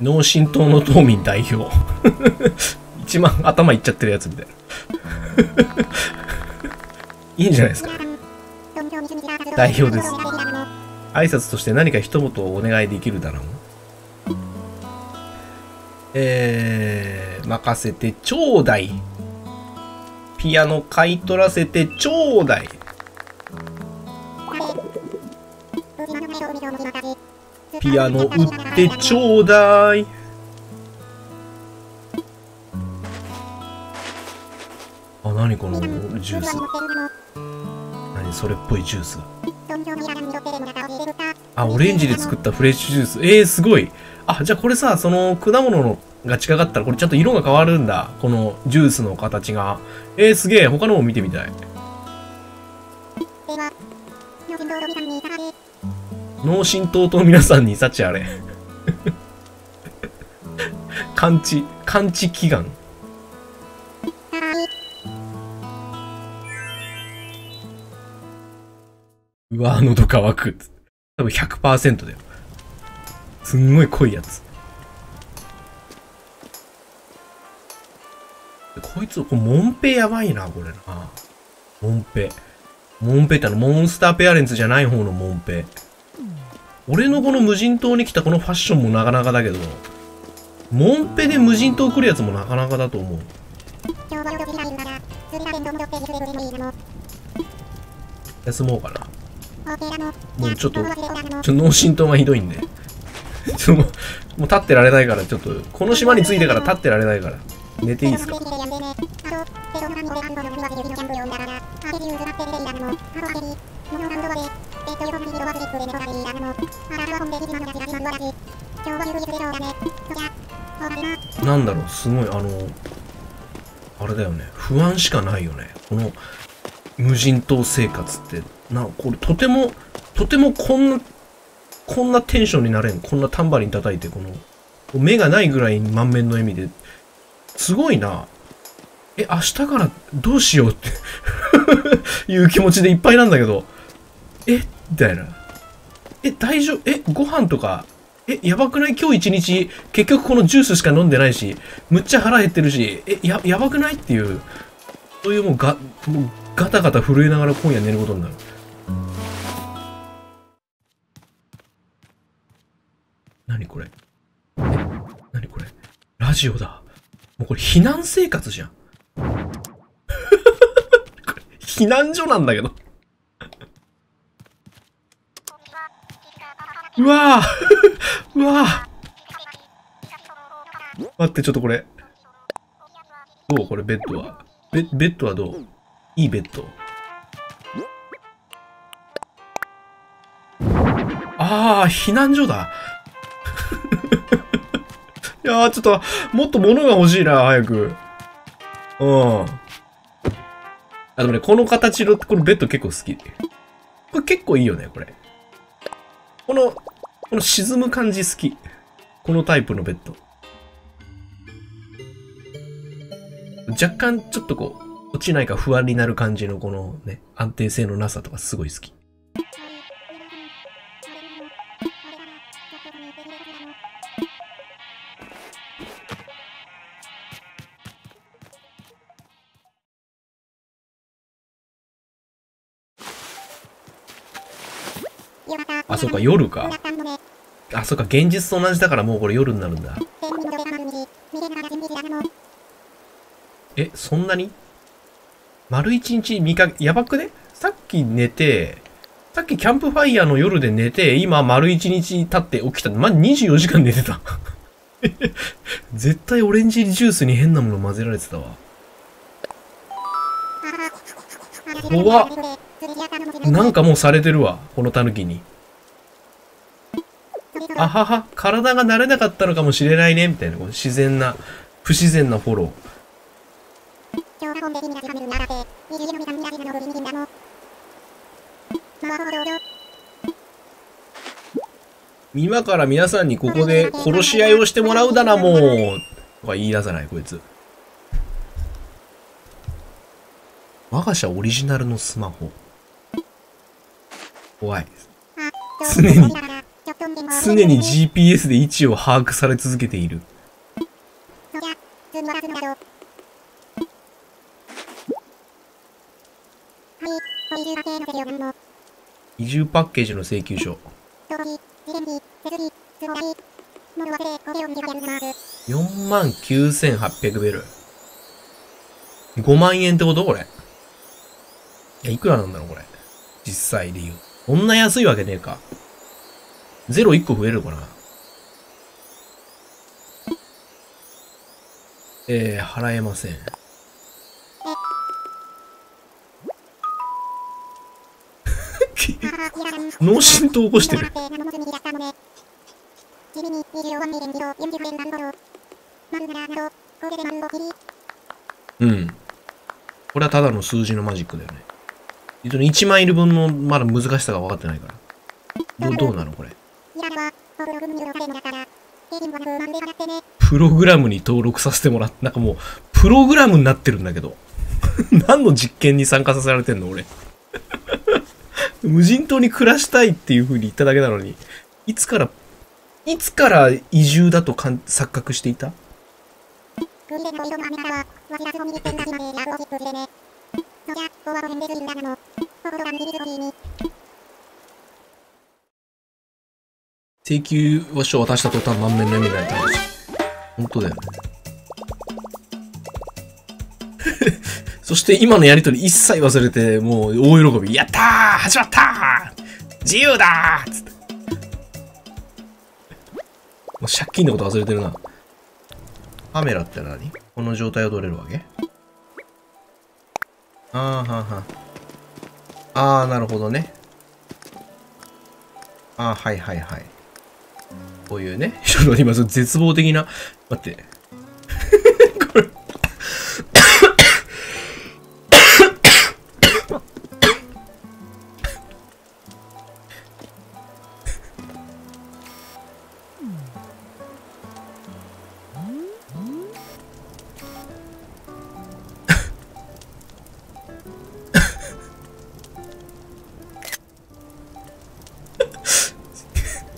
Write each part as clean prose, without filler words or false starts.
脳震盪の島民代表一番頭いっちゃってるやつみたいないいんじゃないですか。代表です。挨拶として何か一言お願いできるだろう。任せてちょうだい。ピアノ買い取らせてちょうだい。ピアノ売ってちょうだい。あ、何このジュース。何それっぽいジュース。あ、オレンジで作ったフレッシュジュース。すごい。あ、じゃあこれさ、その果物のが近かったらこれちゃんと色が変わるんだ、このジュースの形が。すげえ。他のも見てみたい。脳震盪の皆さんに幸あれ完治祈願。うわー、喉乾く。多分 100% だよ。すんごい濃いやつ。こいつ、これモンペやばいな、これな。モンペ。モンペってモンスターペアレンツじゃない方のモンペ。俺のこの無人島に来たこのファッションもなかなかだけど、モンペで無人島来るやつもなかなかだと思う。休もうかな。もうちょっと脳震盪がひどいんでもう立ってられないから、ちょっとこの島に着いてから立ってられないから寝ていいですか。なんだろう、すごいあれだよね、不安しかないよね、この無人島生活って。これとてもこんなテンションになれん。こんなタンバリン叩いて、この、目がないぐらい満面の笑みで。すごいな。明日からどうしようっていう気持ちでいっぱいなんだけど。みたいな。大丈夫？ご飯とか。やばくない？今日一日、結局このジュースしか飲んでないし、むっちゃ腹減ってるし、やばくないっていう。そういうもうガタガタ震えながら今夜寝ることになる。何これ？何これ？ラジオだ。もうこれ避難生活じゃん。これ避難所なんだけど。うわぁうわぁ待って、ちょっとこれ。どう？これベッドは。ベッドはどう？いいベッド。ああ、避難所だ。いやー、ちょっと、もっと物が欲しいな、早く。でもね、この形の、このベッド結構好き。これ結構いいよね、これ。この沈む感じ好き。このタイプのベッド。若干、ちょっとこう。落ちないか不安になる感じのこのね、安定性のなさとかすごい好き。あ、そうか、夜か。あ、そうか、現実と同じだからもうこれ夜になるんだ。そんなに？丸一日やばくね？さっきキャンプファイヤーの夜で寝て、今丸一日経って起きた。24時間寝てた。絶対オレンジジュースに変なもの混ぜられてたわ。怖っ。なんかもうされてるわ、このタヌキに。あはは、体が慣れなかったのかもしれないね、みたいな、この自然な、不自然なフォロー。今から皆さんにここで殺し合いをしてもらうだな、もうとか言い出さない、こいつ。我が社オリジナルのスマホ。怖い。常に常に GPS で位置を把握され続けている。移住パッケージの請求書。49,800 ベル。5万円ってことこれ。いや、いくらなんだろうこれ。実際で言う。こんな安いわけねえか。ゼロ1個増えるのかな。払えません。脳震盪起こしてる。うん。これはただの数字のマジックだよね。1マイル分のまだ難しさが分かってないから。どうなのこれ。プログラムに登録させてもらって、なんかもう、プログラムになってるんだけど。何の実験に参加させられてんの俺。無人島に暮らしたいっていう風に言っただけなのに、いつから移住だと錯覚していた？請求書を渡した途端満面の笑みが出た。本当だよね。そして今のやりとり一切忘れて、もう大喜び。やったー！始まったー！自由だー！つって。もう借金のこと忘れてるな。カメラって何？この状態を撮れるわけ？あーはーはー。あー、なるほどね。あー、はいはいはい。こういうね。ちょっと今、絶望的な。待って。これ。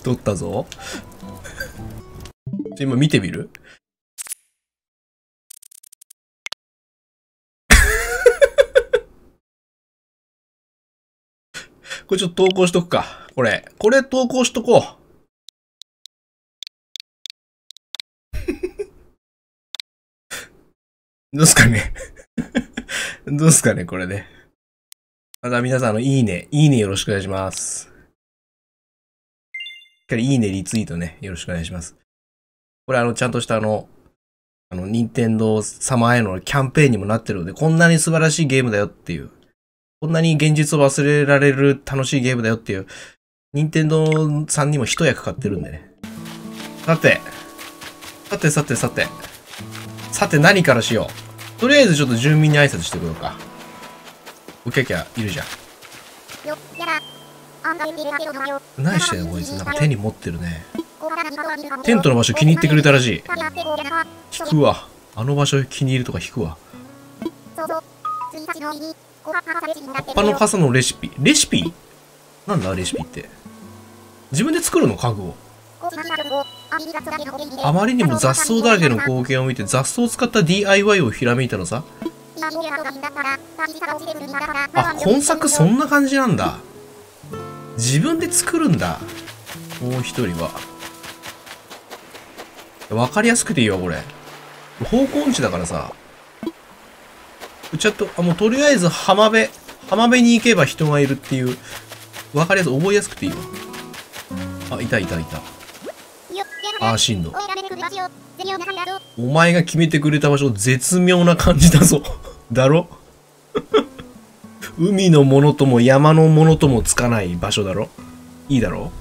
撮ったぞ。今見てみる？これちょっと投稿しとくか。これ投稿しとこう。どうすかね。どうすかね、これね。また皆さん、いいねよろしくお願いします。しっかりいいね、リツイートね、よろしくお願いします。これちゃんとした任天堂様へのキャンペーンにもなってるので、こんなに素晴らしいゲームだよっていう、こんなに現実を忘れられる楽しいゲームだよっていう、任天堂さんにも一役買ってるんでね。さて何からしよう。とりあえずちょっと住民に挨拶してこようか。おきゃきゃいるじゃん。何してんのこいつ。なんか手に持ってるね。テントの場所気に入ってくれたらしい。引くわ。あの場所気に入るとか引くわ。葉っぱの傘のレシピ。レシピ？なんだレシピって。自分で作るの家具を。あまりにも雑草だらけの光景を見て雑草を使った DIY をひらめいたのさ。あ、今作そんな感じなんだ。自分で作るんだ。もう一人は。わかりやすくていいわ、これ。方向音痴だからさ。ちょっと、もうとりあえず浜辺に行けば人がいるっていう。わかりやすい、覚えやすくていいわ。あ、いた。あー、しんど。お前が決めてくれた場所、絶妙な感じだぞ。だろ？海のものとも山のものともつかない場所だろ。いいだろ。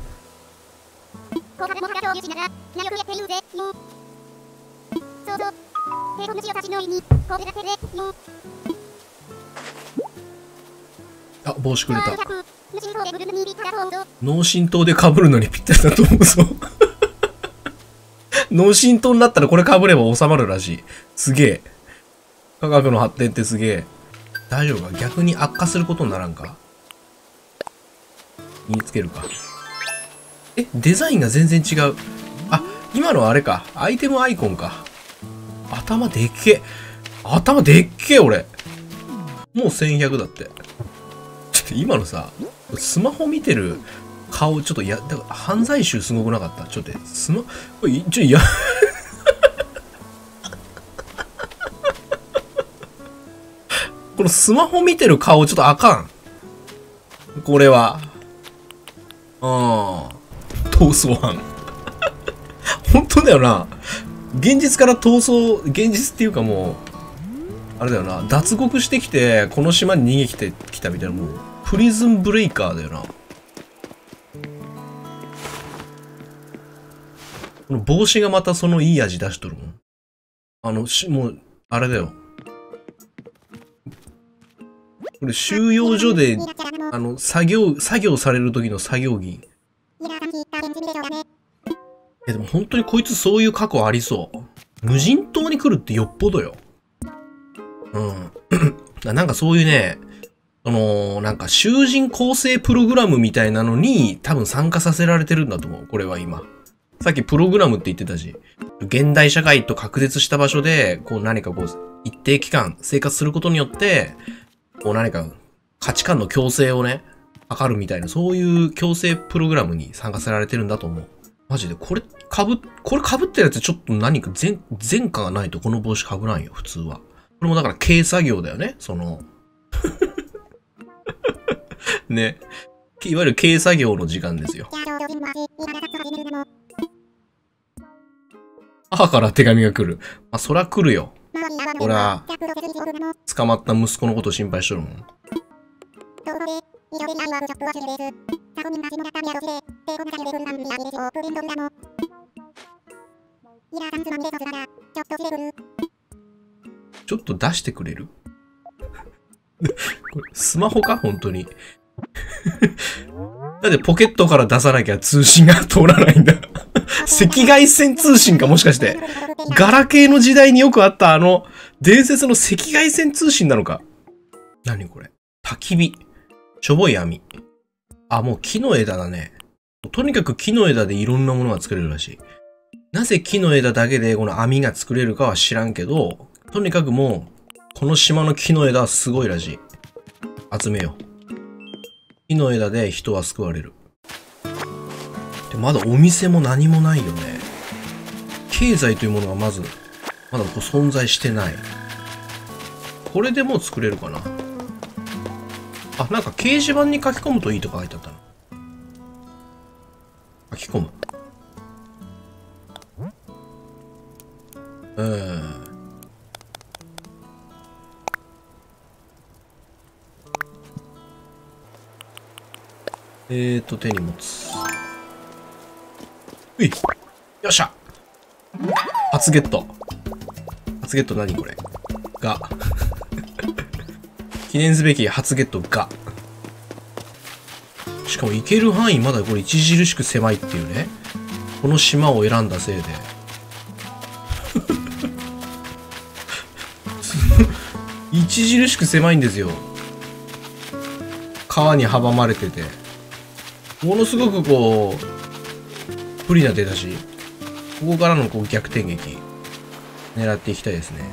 あ、帽子くれた。脳震盪でかぶるのにぴったりだと思うぞ。脳震盪になったらこれかぶれば収まるらしい。すげえ。科学の発展ってすげえ。大丈夫か？逆に悪化することにならんか？身につけるか。え、デザインが全然違う。あ、今のあれか。アイテムアイコンか。頭でっけえ。頭でっけえ、俺。もう1100だって。ちょっと今のさ、スマホ見てる顔、ちょっとだから犯罪集すごくなかった。ちょっと、これ、ちょ、このスマホ見てる顔、ちょっとあかん。これは。逃走犯。本当だよな。現実から逃走、現実っていうかもう、あれだよな。脱獄してきて、この島に逃げてきたみたいな、もう、プリズンブレイカーだよな。この帽子がまたそのいい味出しとるもん。もう、あれだよ。これ収容所で、作業される時の作業着。でも本当にこいつそういう過去ありそう。無人島に来るってよっぽどよ。うん。なんかそういうね、なんか囚人構成プログラムみたいなのに多分参加させられてるんだと思う。これは今。さっきプログラムって言ってたし、現代社会と隔絶した場所で、こう何かこう、一定期間生活することによって、こう何か価値観の強制をね、図るみたいな、そういう強制プログラムに参加させられてるんだと思う。マジで、これ被ってるやつちょっと何か前科がないとこの帽子被らんよ、普通は。これもだから軽作業だよね、ね。いわゆる軽作業の時間ですよ。母から手紙が来る。まあ、そら来るよ。ほら、捕まった息子のこと心配しとるもん。ちょっと出してくれる？これスマホか？本当に。だってポケットから出さなきゃ通信が通らないんだ。赤外線通信か、もしかして。ガラケーの時代によくあった伝説の赤外線通信なのか。何これ。焚き火。しょぼい網。あ、もう木の枝だね。とにかく木の枝でいろんなものが作れるらしい。なぜ木の枝だけでこの網が作れるかは知らんけど、とにかくもう、この島の木の枝はすごいらしい。集めよう。木の枝で人は救われる。で、まだお店も何もないよね。経済というものがまだ存在してない。これでもう作れるかな。あ、なんか掲示板に書き込むといいとか書いてあったの。書き込む。手荷物。うい。よっしゃ。初ゲット。初ゲット何これ。が。記念すべき初ゲットが。しかも行ける範囲まだこれ著しく狭いっていうね。この島を選んだせいで。著しく狭いんですよ。川に阻まれてて。ものすごくこう、不利な出だし。ここからのこう逆転劇、狙っていきたいですね。